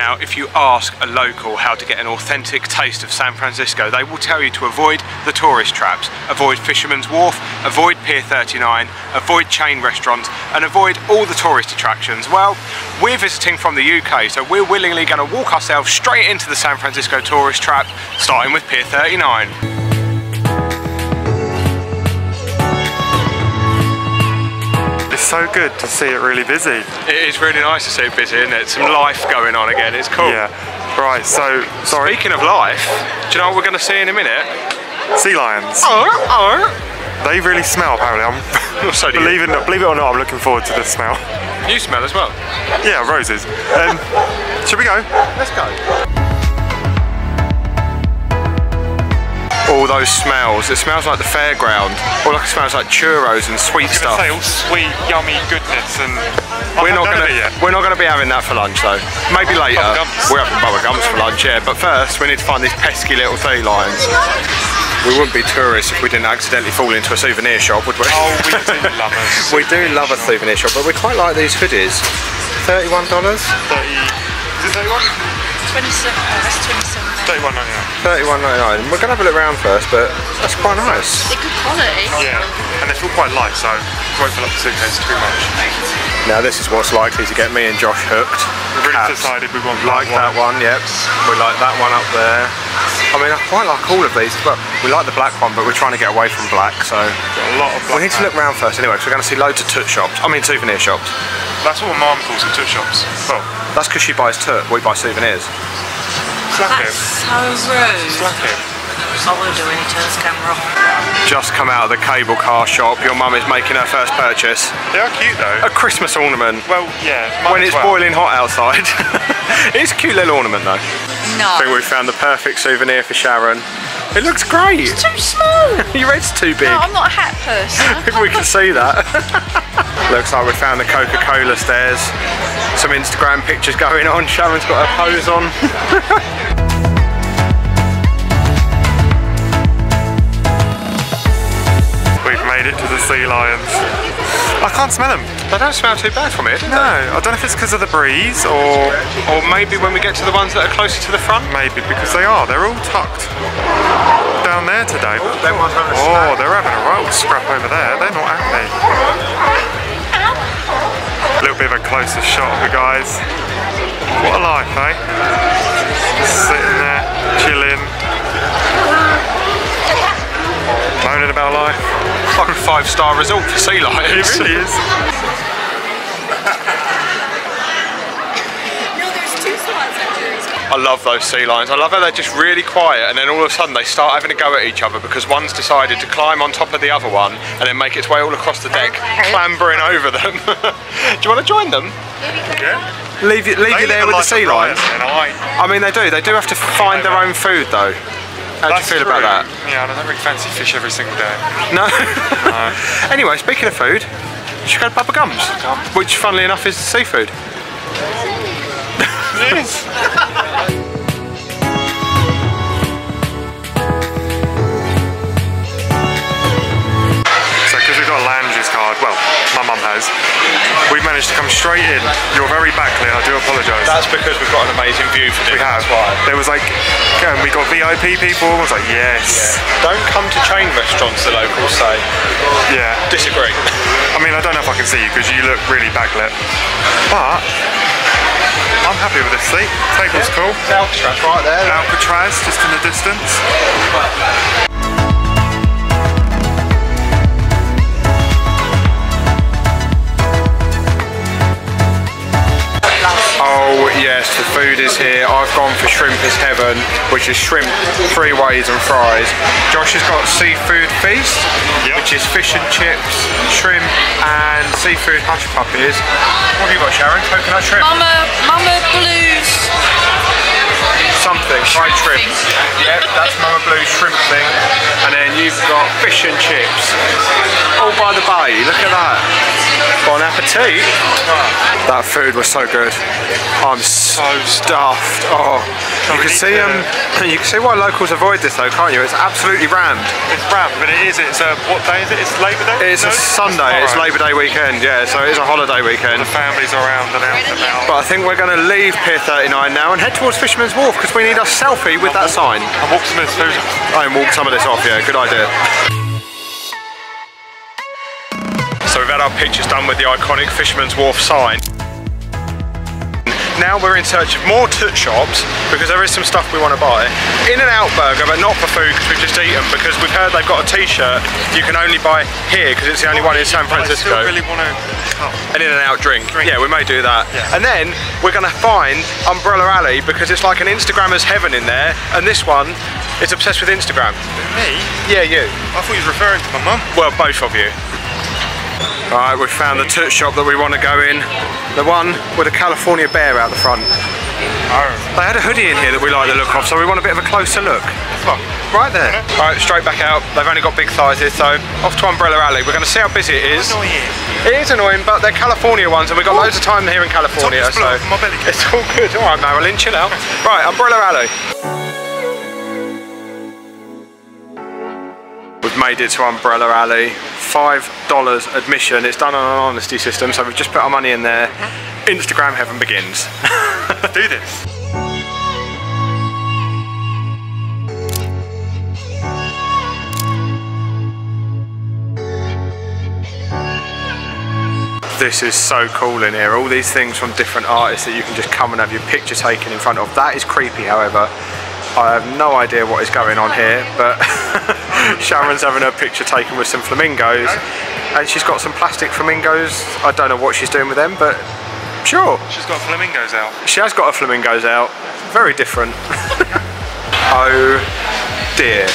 Now, if you ask a local how to get an authentic taste of San Francisco, they will tell you to avoid the tourist traps, avoid Fisherman's Wharf, avoid Pier 39, avoid chain restaurants, and avoid all the tourist attractions. Well, we're visiting from the UK, so we're willingly going to walk ourselves straight into the San Francisco tourist trap, starting with Pier 39. So good to see it really busy. It is really nice to see it busy, isn't it? Some life going on again, it's cool. Yeah, right, so, sorry. Speaking of life, do you know what we're going to see in a minute? Sea lions. They really smell, apparently. I'm so believe it or not, I'm looking forward to the smell. You smell as well? Yeah, roses. Should we go? Let's go. All those smells. It smells like the fairground. All it smells like churros and sweet stuff. I was gonna say, all sweet, yummy goodness, and we're not gonna be having that for lunch though. Maybe later. We're having Bubba Gump's for lunch, yeah. But first, we need to find these pesky little sea lions. We wouldn't be tourists if we didn't accidentally fall into a souvenir shop, would we? Oh, we do love a souvenir shop. We do love a souvenir shop, but we quite like these hoodies. $31. Is it 31? 27, that's 27. 31.99. 31.99. We're going to have a look around first, but that's quite nice. They're good quality. Yeah, and they feel quite light, so we won't fill up the suitcase too much. Now this is what's likely to get me and Josh hooked. We've really decided we want that one. Yep. We like that one up there. I mean, I quite like all of these, but we like the black one, but we're trying to get away from black, so a lot of black. We need to look around first anyway, because we're going to see loads of souvenir shops. That's what my mum calls them, toot shops. Oh. That's because she buys toot, we buy souvenirs. That's so rude. Slack it. I will do when he turns the camera off. Just come out of the cable car shop. Your mum is making her first purchase. They are cute though. A Christmas ornament. Well, yeah. When it's boiling hot outside. It's a cute little ornament though. No. I think we found the perfect souvenir for Sharon. It looks great. It's too small. Your head's too big. No, I'm not a hat person. We can see that. Looks like we found the Coca-Cola stairs. Some Instagram pictures going on. Sharon's got her pose on. We've made it to the sea lions. I can't smell them. They don't smell too bad from it, do they? No, I don't know if it's because of the breeze or maybe when we get to the ones that are closer to the front. Maybe because they're all tucked down there today. Oh, they're having a roll scrap over there. They're not happy. A little bit of a closer shot of the guys. What a life, eh? Just sitting there, chilling, moaning about life. It's like a 5-star resort for sea lions. It really is. I love those sea lions. I love how they're just really quiet, and then all of a sudden they start having a go at each other because one's decided to climb on top of the other one and then make its way all across the deck, clambering over them. Do you want to join them? Yeah. Leave you there with the sea lions. I mean, they do have to find their own food though. How do you feel about that? Yeah, I don't really fancy fish every single day. No? No. Anyway, speaking of food, you should go to Bubba Gump's, which funnily enough is the seafood. It is. So because we've got a land use card, well, my mum has, we've managed to come straight in. You're very back, Lee, I do apologise. That's because we've got an amazing view for dinner. We have. That's why. There was like, we got VIP people, I was like, yes. Yeah. Don't come to chain restaurants, the locals say. Yeah. Disagree. I mean, I don't know if I can see you because you look really backlit, but I'm happy with this seat. Table's cool. It's Alcatraz right there. Alcatraz just in the distance. Oh yes, the food is here. I've gone for shrimp is heaven, which is shrimp 3 ways and fries. Josh has got seafood feast, which is fish and chips, shrimp and seafood hush puppies. What have you got, Sharon? Coconut shrimp? Mama Blue's something, fried shrimp. Yep, that's Mama Blue's shrimp thing. And then you've got fish and chips. All by the bay, look at that. Bon appetit. That food was so good. I'm so stuffed. Oh, you can see why locals avoid this though, can't you? It's absolutely rammed. It's rammed, but it is. It's what day is it? It's Labor Day. It's a Sunday. It's Labor Day weekend. Yeah, so it is a holiday weekend. The families are around and out and about. But I think we're going to leave Pier 39 now and head towards Fisherman's Wharf because we need a selfie with that sign. And walk some of this food. Oh, and walk some of this off. Yeah, good idea. So we've had our pictures done with the iconic Fisherman's Wharf sign. Now we're in search of more toot shops because there is some stuff we want to buy. In and Out Burger, but not for food because we've just eaten, because we've heard they've got a t-shirt you can only buy here because it's the only one in San Francisco. I still really want to... oh. An In and Out drink. Yeah, we may do that. Yeah. And then we're going to find Umbrella Alley because it's like an Instagrammer's heaven in there, and this one is obsessed with Instagram. Me? Yeah, you. I thought you were referring to my mum. Well, both of you. Alright, we've found the toot shop that we want to go in. The one with a California bear out the front. Oh. They had a hoodie in here that we like the look of, so we want a bit of a closer look. Right there. Alright, straight back out. They've only got big sizes, so off to Umbrella Alley. We're going to see how busy it is. It is annoying, but they're California ones, and we've got loads of time here in California, so it's all good. Alright, Marilyn, chill out. Right, Umbrella Alley. We've made it to Umbrella Alley. $5 admission. It's done on an honesty system, so we've just put our money in there. Instagram heaven begins. Do this. This is so cool in here. All these things from different artists that you can just come and have your picture taken in front of. That is creepy, however. I have no idea what is going on here, but Sharon's having her picture taken with some flamingos, and she's got some plastic flamingos. I don't know what she's doing with them, but sure. She's got flamingos out. She has got her flamingos out. Very different. Oh dear.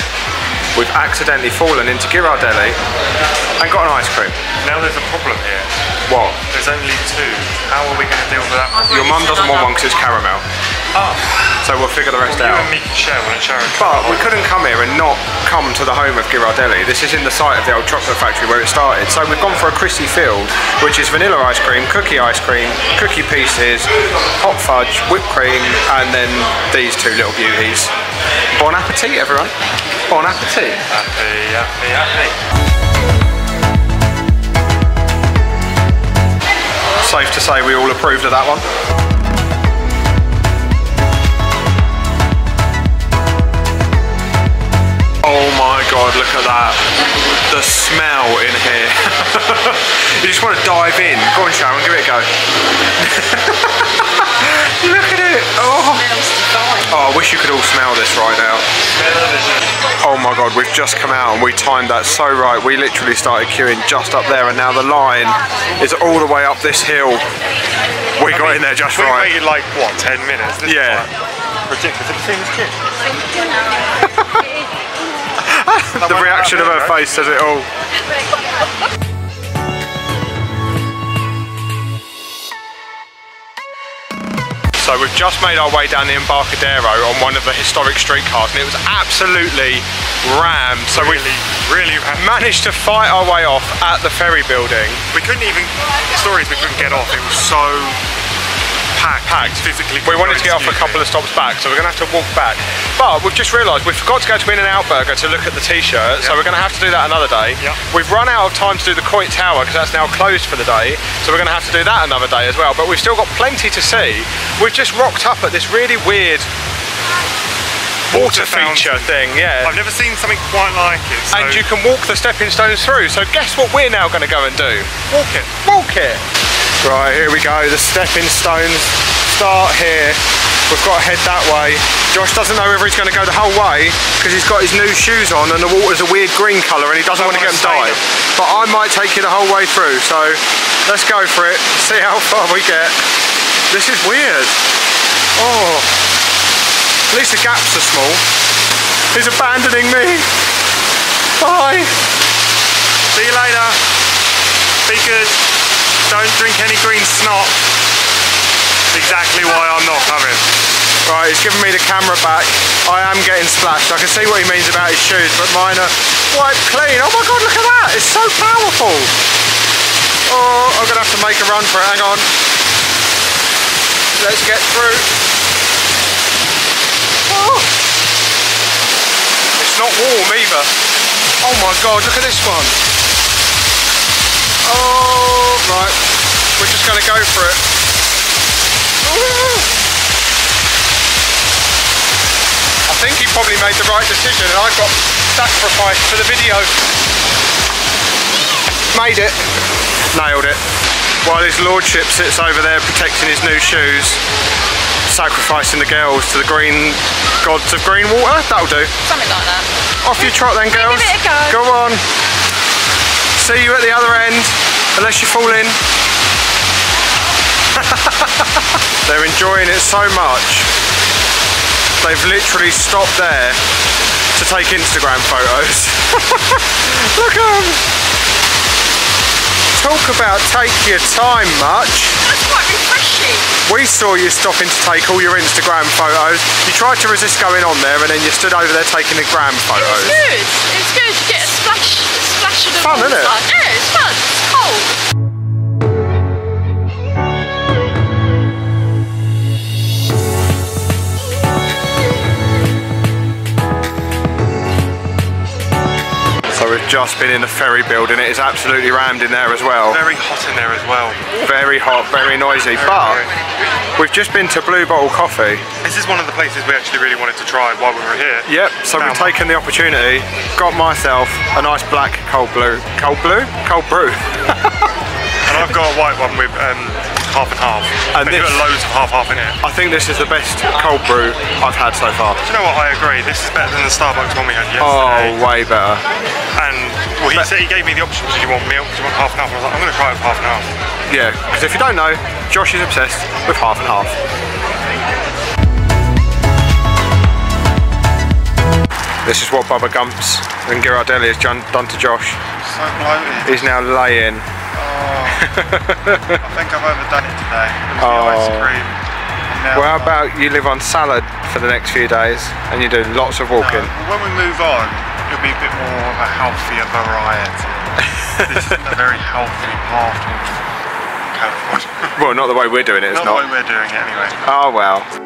We've accidentally fallen into Ghirardelli and got an ice cream. Now there's a problem here. What? There's only two. How are we going to deal with that? Your mum doesn't want one because it's caramel. Oh. So we'll figure the rest out. You and me can share one and share it. But we couldn't come here and not come to the home of Ghirardelli. This is in the site of the old chocolate factory where it started. So we've gone for a Chrissy Field, which is vanilla ice cream, cookie pieces, hot fudge, whipped cream, and then these two little beauties. Bon appetit, everyone. Bon appetit. Happy, happy, happy. Safe to say we all approved of that one. Oh my god, look at that. The smell in here. You just want to dive in. Go on, Sharon, give it a go. Look at it. Oh. Oh, I wish you could all smell this right now. Oh my god, we've just come out and we timed that so right. We literally started queuing just up there, and now the line is all the way up this hill. We got in there just right. We waited like, what, 10 minutes? This yeah. Ridiculous. Have you seen this kid? The reaction of her face says it all. So we've just made our way down the Embarcadero on one of the historic streetcars, and it was absolutely rammed. So we really managed to fight our way off at the ferry building. We couldn't even, we couldn't get off, it was so packed physically. We wanted to get off a couple of stops back, so we're going to have to walk back. But we've just realised we forgot to go to In and Out Burger to look at the t-shirt, so we're going to have to do that another day. Yep. We've run out of time to do the Coit Tower because that's now closed for the day, so we're going to have to do that another day as well. But we've still got plenty to see. We've just rocked up at this really weird water feature thing, yeah. I've never seen something quite like it. So. And you can walk the stepping stones through, so guess what we're now going to go and do? Walk it. Walk it. Right, here we go, the stepping stones start here. We've got to head that way. Josh doesn't know whether he's going to go the whole way because he's got his new shoes on and the water's a weird green colour and he doesn't want to get them dyed. But I might take you the whole way through, so let's go for it, see how far we get. This is weird. Oh, at least the gaps are small. He's abandoning me. Bye. See you later. Be good. Don't drink any green snot. Exactly why I'm not coming. Right, he's giving me the camera back. I am getting splashed. I can see what he means about his shoes, but mine are wiped clean. Oh my god, look at that! It's so powerful. Oh, I'm going to have to make a run for it. Hang on. Let's get through. Oh. It's not warm either. Oh my God, look at this one. Oh, right. We're just going to go for it. Ooh. I think he probably made the right decision and I got sacrificed for the video. Made it. Nailed it. While his lordship sits over there protecting his new shoes, sacrificing the girls to the green gods of green water. That'll do. Something like that. Off you trot then, girls. Give it a go. Go on. See you at the other end, unless you fall in. They're enjoying it so much. They've literally stopped there to take Instagram photos. Look at them. Talk about take your time much. That's quite refreshing. We saw you stopping to take all your Instagram photos. You tried to resist going on there and then you stood over there taking the gram photos. It's good. It's good to get a splash of the fun, isn't it? Yeah, it's fun. It's cold. Just been in the ferry building, it is absolutely rammed in there as well. Very hot in there as well. Very hot, very noisy, but we've just been to Blue Bottle Coffee. This is one of the places we actually really wanted to try while we were here. Yep, so we've taken the opportunity, got myself a nice black cold brew. And I've got a white one with half and half. And they've got loads of half in it. I think this is the best cold brew I've had so far. Do you know what, I agree, this is better than the Starbucks one we had yesterday. Oh, way better. And well, he said, he gave me the option, did you want milk, do you want half and half? And I was like, I'm going to try it with half and half. Yeah, because if you don't know, Josh is obsessed with half and half. This is what Bubba Gump's and Ghirardelli has done to Josh. So bloated. He's now laying. I think I've overdone it today. Ice cream. Well, how about you live on salad for the next few days and you do lots of walking? No, when we move on, it'll be a bit more of a healthier variety. This isn't a very healthy path. Well, not the way we're doing it, it's not. Not the way we're doing it, anyway. Oh, well.